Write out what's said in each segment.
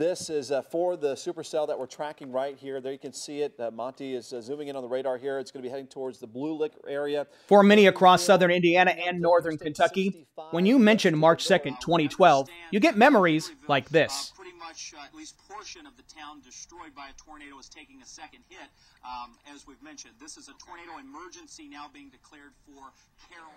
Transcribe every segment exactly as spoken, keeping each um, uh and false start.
This is uh, for the supercell that we're tracking right here. There you can see it. Uh, Monty is uh, zooming in on the radar here. It's going to be heading towards the Blue Lick area. For many across southern Indiana and northern Kentucky, when you mention March second, twenty twelve, you get memories like this. Uh, at least portion of the town destroyed by a tornado is taking a second hit. Um, as we've mentioned, this is a tornado emergency now being declared for Carroll.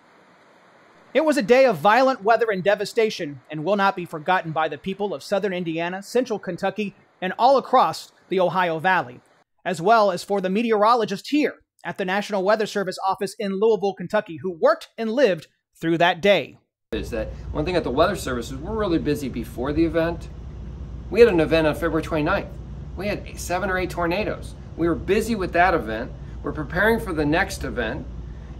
It was a day of violent weather and devastation and will not be forgotten by the people of southern Indiana, central Kentucky, and all across the Ohio Valley, as well as for the meteorologist here at the National Weather Service office in Louisville, Kentucky, who worked and lived through that day. Is that one thing at the Weather Service is we're really busy before the event. We had an event on February twenty-ninth. We had seven or eight tornadoes. We were busy with that event. We're preparing for the next event,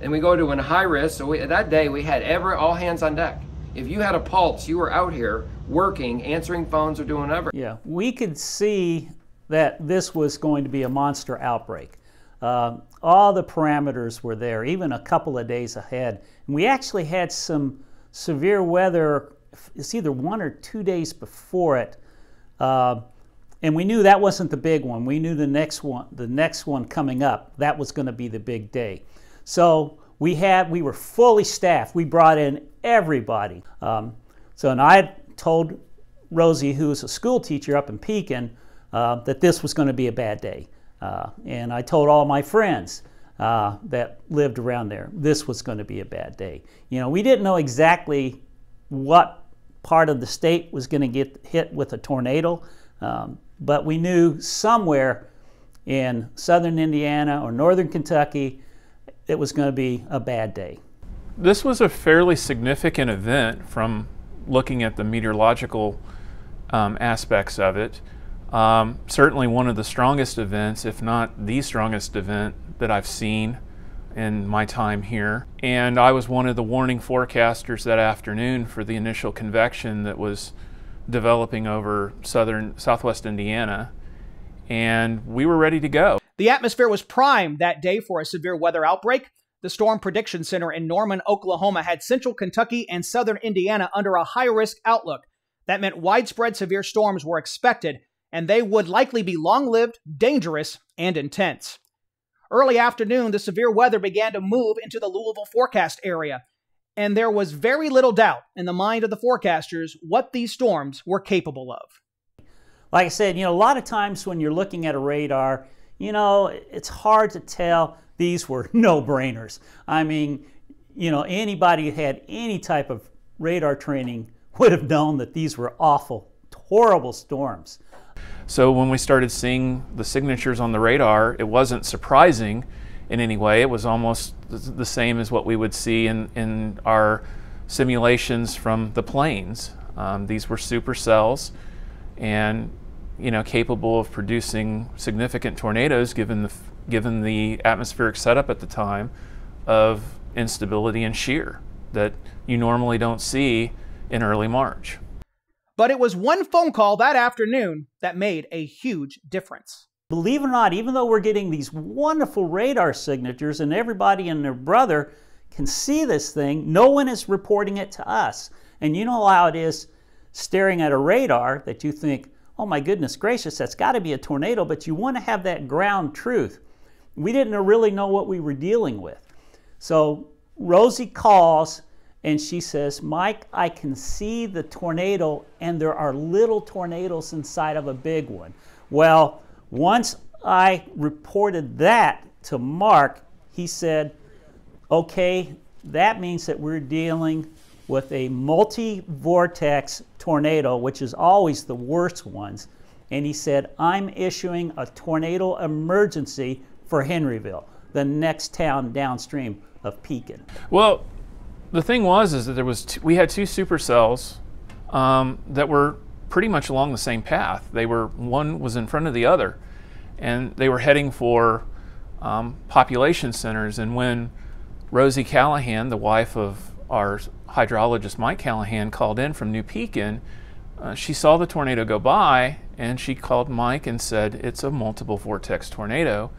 and we go to an high risk. So we, that day we had every all hands on deck. If you had a pulse, you were out here working, answering phones, or doing whatever. Yeah, we could see that this was going to be a monster outbreak. Uh, all the parameters were there, even a couple of days ahead. And we actually had some severe weather. It's either one or two days before it. Uh, and we knew that wasn't the big one. We knew the next one, the next one coming up, that was going to be the big day. So we had, we were fully staffed. We brought in everybody. Um, so, and I told Rosie, who's a school teacher up in Pekin, uh, that this was going to be a bad day. Uh, and I told all my friends uh, that lived around there, this was going to be a bad day. You know, we didn't know exactly what part of the state was going to get hit with a tornado, um, but we knew somewhere in southern Indiana or northern Kentucky it was going to be a bad day. This was a fairly significant event from looking at the meteorological um, aspects of it. Um, certainly one of the strongest events, if not the strongest event that I've seen in my time here. And I was one of the warning forecasters that afternoon for the initial convection that was developing over southern southwest Indiana, and we were ready to go. The atmosphere was primed that day for a severe weather outbreak. The Storm Prediction Center in Norman, Oklahoma had central Kentucky and southern Indiana under a high-risk outlook. That meant widespread severe storms were expected, and they would likely be long-lived, dangerous, and intense. Early afternoon, the severe weather began to move into the Louisville forecast area, and there was very little doubt in the mind of the forecasters what these storms were capable of. Like I said, you know, a lot of times when you're looking at a radar, you know, it's hard to tell. These were no-brainers. I mean, you know, anybody who had any type of radar training would have known that these were awful, horrible storms. So when we started seeing the signatures on the radar, it wasn't surprising in any way. It was almost the same as what we would see in, in our simulations from the planes. Um, these were supercells and, you know, capable of producing significant tornadoes given the, given the atmospheric setup at the time of instability and shear that you normally don't see in early March. But it was one phone call that afternoon that made a huge difference. Believe it or not, even though we're getting these wonderful radar signatures and everybody and their brother can see this thing, no one is reporting it to us. And you know how it is staring at a radar that you think, oh my goodness gracious, that's got to be a tornado, but you want to have that ground truth. We didn't really know what we were dealing with. So Rosie calls and she says, Mike, I can see the tornado, and there are little tornadoes inside of a big one. Well, once I reported that to Mark, he said, okay, that means that we're dealing with a multi-vortex tornado, which is always the worst ones. And he said, I'm issuing a tornado emergency for Henryville, the next town downstream of Pekin. Well, the thing was is that there was two, we had two supercells um, that were pretty much along the same path. They were, one was in front of the other, and they were heading for um, population centers. And when Rosie Callahan, the wife of our hydrologist Mike Callahan, called in from New Pekin, uh, she saw the tornado go by, and she called Mike and said, it's a multiple vortex tornado.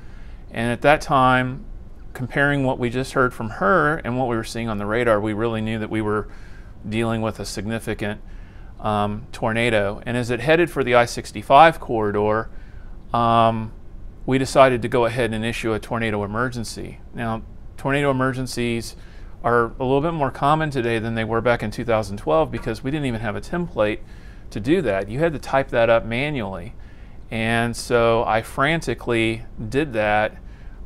And at that time, comparing what we just heard from her and what we were seeing on the radar, we really knew that we were dealing with a significant um, tornado. And as it headed for the I sixty-five corridor, um, we decided to go ahead and issue a tornado emergency. Now, tornado emergencies are a little bit more common today than they were back in two thousand twelve because we didn't even have a template to do that. You had to type that up manually. And so I frantically did that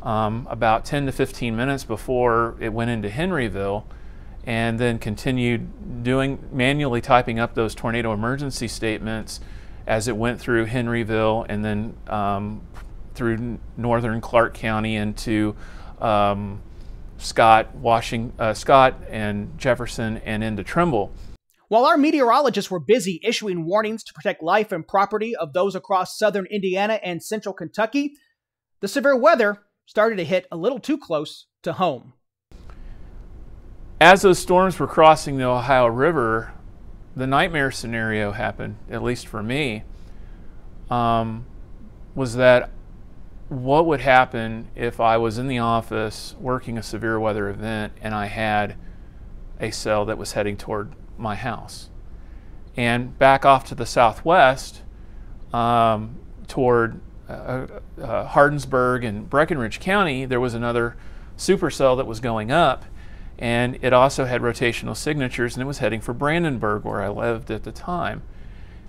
um, about ten to fifteen minutes before it went into Henryville, and then continued doing manually typing up those tornado emergency statements as it went through Henryville and then um, through northern Clark County into um, Scott, Washington, uh, Scott and Jefferson, and into Trimble. While our meteorologists were busy issuing warnings to protect life and property of those across southern Indiana and central Kentucky, the severe weather started to hit a little too close to home. As those storms were crossing the Ohio River, the nightmare scenario happened, at least for me, um, was that what would happen if I was in the office working a severe weather event and I had a cell that was heading toward my house. And back off to the southwest um, toward uh, uh, Hardinsburg and Breckenridge County, there was another supercell that was going up, and it also had rotational signatures, and it was heading for Brandenburg, where I lived at the time.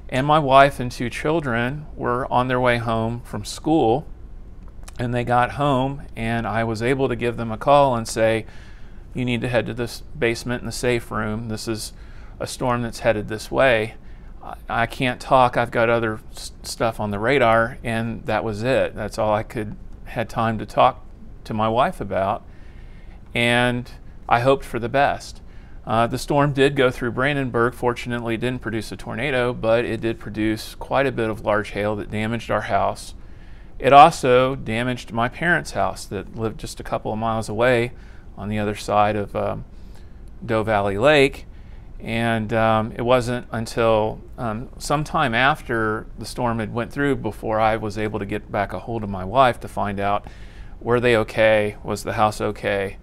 And my wife and two children were on their way home from school, and they got home, and I was able to give them a call and say, you need to head to this basement in the safe room. This is a storm that's headed this way. I can't talk, I've got other stuff on the radar, and that was it. That's all I could had time to talk to my wife about, and I hoped for the best. Uh, the storm did go through Brandenburg. Fortunately, it didn't produce a tornado, but it did produce quite a bit of large hail that damaged our house. It also damaged my parents' house that lived just a couple of miles away on the other side of um, Doe Valley Lake. And um, it wasn't until um, sometime after the storm had went through before I was able to get back a hold of my wife to find out, were they okay? Was the house okay?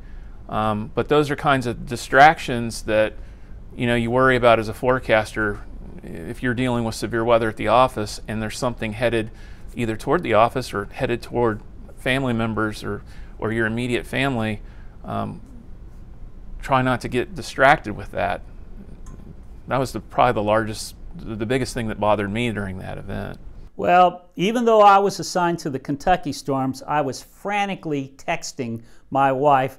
Um, but those are kinds of distractions that, you know, you worry about as a forecaster if you're dealing with severe weather at the office and there's something headed either toward the office or headed toward family members or, or your immediate family. Um, try not to get distracted with that. That was the, probably the largest, the biggest thing that bothered me during that event. Well, even though I was assigned to the Kentucky storms, I was frantically texting my wife,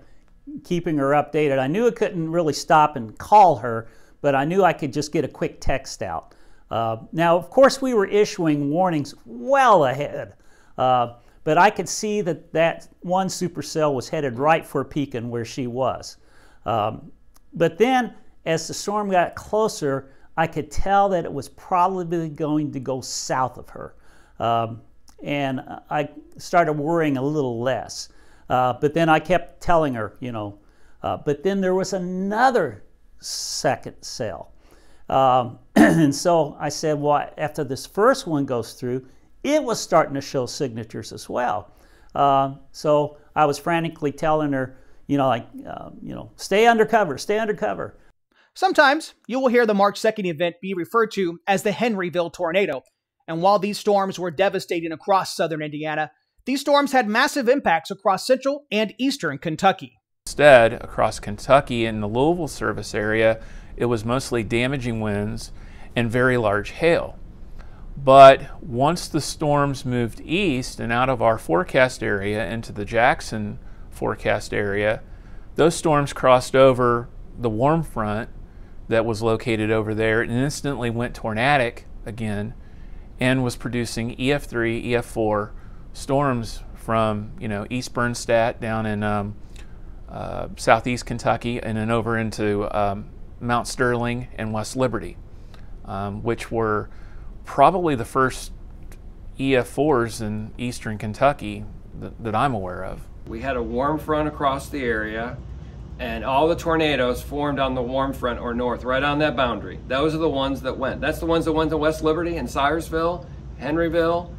keeping her updated. I knew I couldn't really stop and call her, but I knew I could just get a quick text out. Uh, now, of course, we were issuing warnings well ahead. Uh, But I could see that that one supercell was headed right for Pekin where she was. Um, but then, as the storm got closer, I could tell that it was probably going to go south of her. Um, and I started worrying a little less. Uh, but then I kept telling her, you know. Uh, but then there was another second cell. Um, and so I said, well, after this first one goes through, it was starting to show signatures as well. Uh, so I was frantically telling her, you know, like, uh, you know, stay under cover, stay under cover. Sometimes you will hear the March second event be referred to as the Henryville tornado. And while these storms were devastating across southern Indiana, these storms had massive impacts across central and eastern Kentucky. Instead, across Kentucky in the Louisville service area, it was mostly damaging winds and very large hail. But once the storms moved east and out of our forecast area into the Jackson forecast area, those storms crossed over the warm front that was located over there and instantly went tornadic again and was producing E F three, E F four storms from, you know, East Bernstadt down in um, uh, southeast Kentucky and then over into um, Mount Sterling and West Liberty, um, which were probably the first E F fours in eastern Kentucky that, that I'm aware of. We had a warm front across the area, and all the tornadoes formed on the warm front or north, right on that boundary. Those are the ones that went. That's the ones that went to West Liberty and Syresville, Henryville.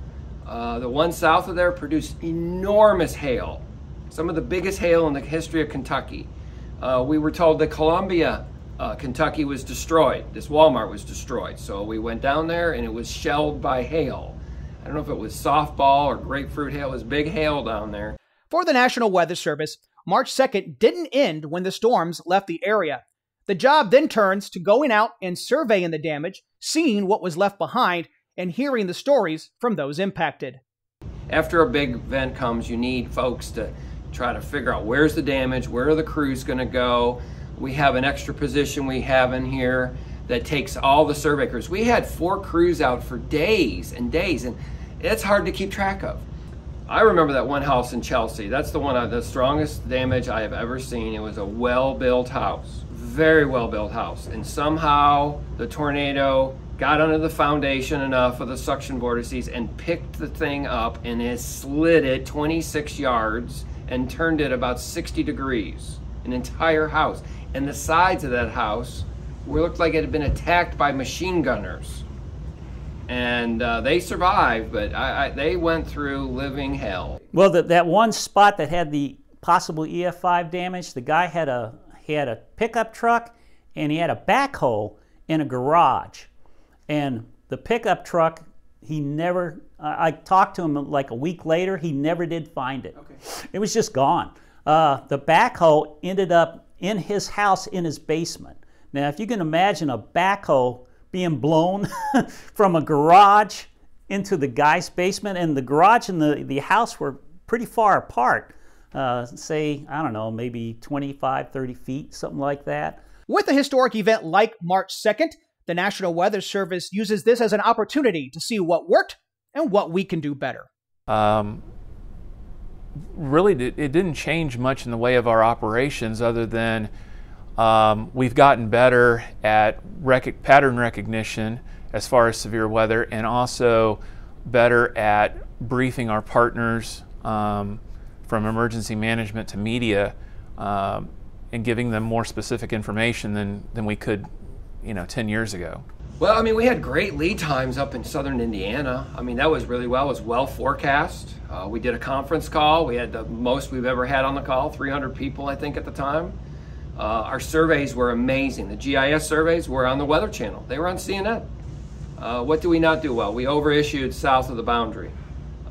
Uh, the one south of there produced enormous hail, some of the biggest hail in the history of Kentucky. Uh, we were told that Columbia uh, Kentucky was destroyed. This Walmart was destroyed. So we went down there and it was shelled by hail. I don't know if it was softball or grapefruit hail. It was big hail down there. For the National Weather Service, March second didn't end when the storms left the area. The job then turns to going out and surveying the damage, seeing what was left behind, and hearing the stories from those impacted. After a big event comes, you need folks to try to figure out where's the damage, where are the crews going to go. We have an extra position we have in here that takes all the survey crews. We had four crews out for days and days, and it's hard to keep track of. I remember that one house in Chelsea. That's the one of the strongest damage I have ever seen. It was a well-built house, very well-built house. And somehow the tornado got under the foundation enough of the suction vortices and picked the thing up and it slid it twenty-six yards and turned it about sixty degrees, an entire house. And the sides of that house were, looked like it had been attacked by machine gunners. And uh, they survived, but I, I, they went through living hell. Well, the, that one spot that had the possible E F five damage, the guy had a, he had a pickup truck and he had a backhoe in a garage. And the pickup truck, he never, uh, I talked to him like a week later, he never did find it. Okay. It was just gone. Uh, the backhoe ended up in his house in his basement. Now, if you can imagine a backhoe being blown from a garage into the guy's basement, and the garage and the, the house were pretty far apart, uh, say, I don't know, maybe twenty-five, thirty feet, something like that. With a historic event like March second, the National Weather Service uses this as an opportunity to see what worked and what we can do better. Um, really, it didn't change much in the way of our operations other than um, we've gotten better at rec- pattern recognition as far as severe weather, and also better at briefing our partners um, from emergency management to media um, and giving them more specific information than, than we could, you know, ten years ago. Well, I mean, we had great lead times up in southern Indiana. I mean, that was really well, it was well forecast. Uh, we did a conference call. We had the most we've ever had on the call, three hundred people, I think, at the time. Uh, our surveys were amazing. The G I S surveys were on the Weather Channel. They were on C N N. Uh, what do we not do well? We overissued south of the boundary,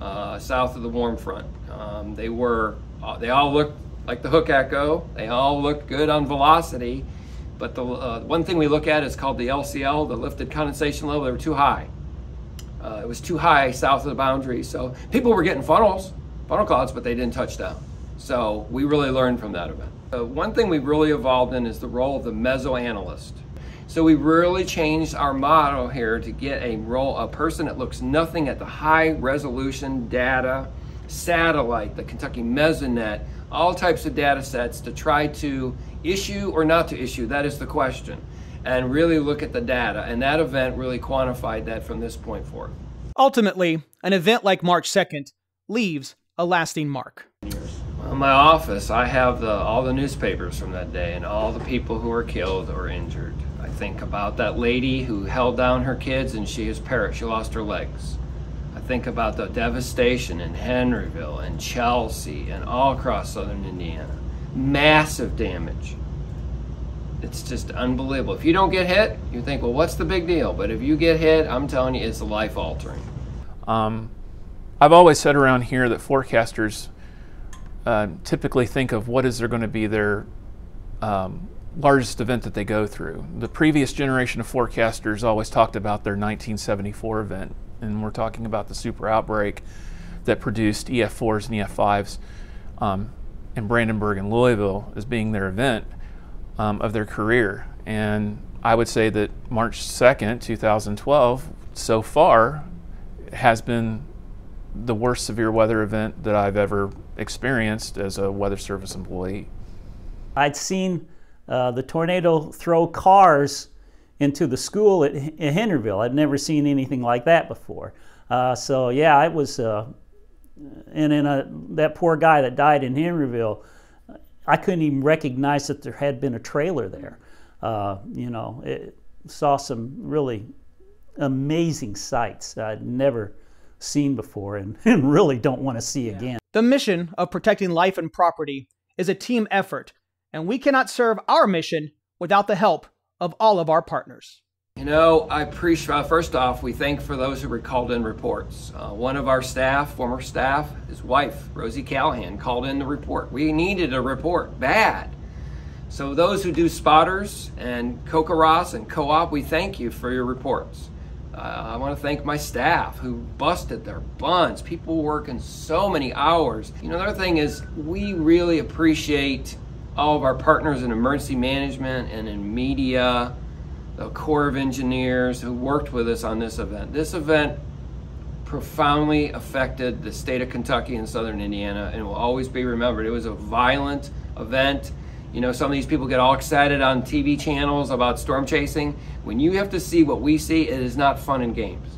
uh, south of the warm front. Um, they were, uh, they all looked like the hook echo. They all looked good on velocity. But the uh, one thing we look at is called the L C L, the lifted condensation level. They were too high. Uh, it was too high south of the boundary. So people were getting funnels, funnel clouds, but they didn't touch down. So we really learned from that event. Uh, one thing we've really evolved in is the role of the mesoanalyst. So we really changed our model here to get a role, a person that looks nothing at the high resolution data, satellite, the Kentucky Mesonet, all types of data sets, to try to issue or not to issue, that is the question, and really look at the data. And that event really quantified that from this point forward. Ultimately, an event like March second leaves a lasting mark. In my office, I have the, all the newspapers from that day and all the people who were killed or injured. I think about that lady who held down her kids and she has perished, she lost her legs. I think about the devastation in Henryville and Chelsea and all across southern Indiana. Massive damage. It's just unbelievable. If you don't get hit, you think, well, what's the big deal? But if you get hit, I'm telling you, it's life-altering. Um, I've always said around here that forecasters uh, typically think of what is there going to be their um, largest event that they go through. The previous generation of forecasters always talked about their nineteen seventy-four event, and we're talking about the super outbreak that produced E F fours and E F fives um, in Brandenburg and Louisville as being their event um, of their career. And I would say that March second, two thousand twelve, so far, has been the worst severe weather event that I've ever experienced as a Weather Service employee. I'd seen uh, the tornado throw cars into the school at Henryville. I'd never seen anything like that before. Uh, so yeah, it was, uh, and then uh, that poor guy that died in Henryville, I couldn't even recognize that there had been a trailer there. Uh, you know, it saw some really amazing sights I'd never seen before and, and really don't want to see yeah. again. The mission of protecting life and property is a team effort, and we cannot serve our mission without the help of all of our partners. You know, I appreciate, well, first off, we thank for those who were called in reports. Uh, one of our staff, former staff, his wife, Rosie Callahan, called in the report. We needed a report, bad. So those who do spotters and Kokoros and co-op, we thank you for your reports. Uh, I want to thank my staff who busted their buns. People working so many hours. You know, another thing is we really appreciate all of our partners in emergency management and in media, the Corps of Engineers who worked with us on this event. This event profoundly affected the state of Kentucky and southern Indiana and will always be remembered. It was a violent event. You know, some of these people get all excited on T V channels about storm chasing. When you have to see what we see, it is not fun and games.